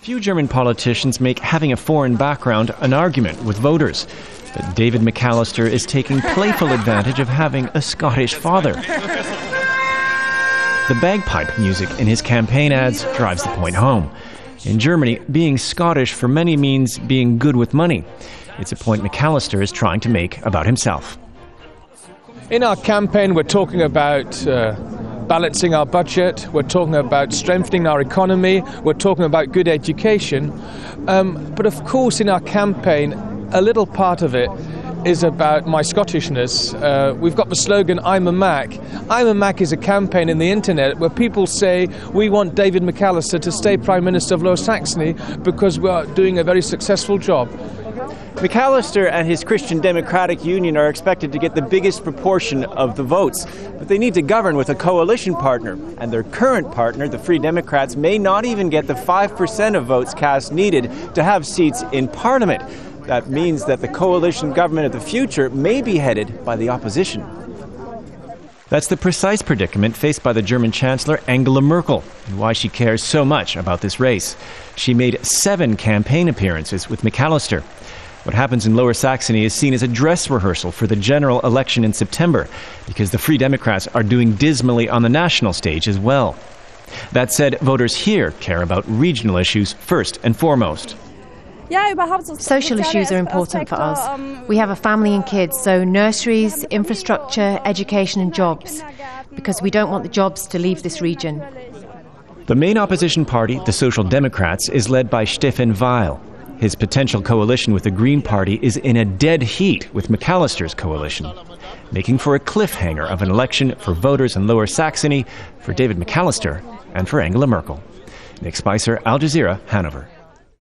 Few German politicians make having a foreign background an argument with voters. But David McAllister is taking playful advantage of having a Scottish father. The bagpipe music in his campaign ads drives the point home. In Germany, being Scottish for many means being good with money. It's a point McAllister is trying to make about himself. In our campaign, we're talking about balancing our budget, we're talking about strengthening our economy, we're talking about good education. But of course, in our campaign, a little part of it is about my Scottishness. We've got the slogan, I'm a Mac. I'm a Mac is a campaign in the internet where people say, we want David McAllister to stay Prime Minister of Lower Saxony because we're doing a very successful job. McAllister and his Christian Democratic Union are expected to get the biggest proportion of the votes, but they need to govern with a coalition partner, and their current partner, the Free Democrats, may not even get the 5% of votes cast needed to have seats in Parliament. That means that the coalition government of the future may be headed by the opposition. That's the precise predicament faced by the German Chancellor Angela Merkel, and why she cares so much about this race. She made 7 campaign appearances with McAllister. What happens in Lower Saxony is seen as a dress rehearsal for the general election in September, because the Free Democrats are doing dismally on the national stage as well. That said, voters here care about regional issues first and foremost. Social issues are important for us. We have a family and kids, so nurseries, infrastructure, education and jobs, because we don't want the jobs to leave this region. The main opposition party, the Social Democrats, is led by Stefan Weil. His potential coalition with the Green Party is in a dead heat with McAllister's coalition, making for a cliffhanger of an election for voters in Lower Saxony, for David McAllister, and for Angela Merkel. Nick Spicer, Al Jazeera, Hanover.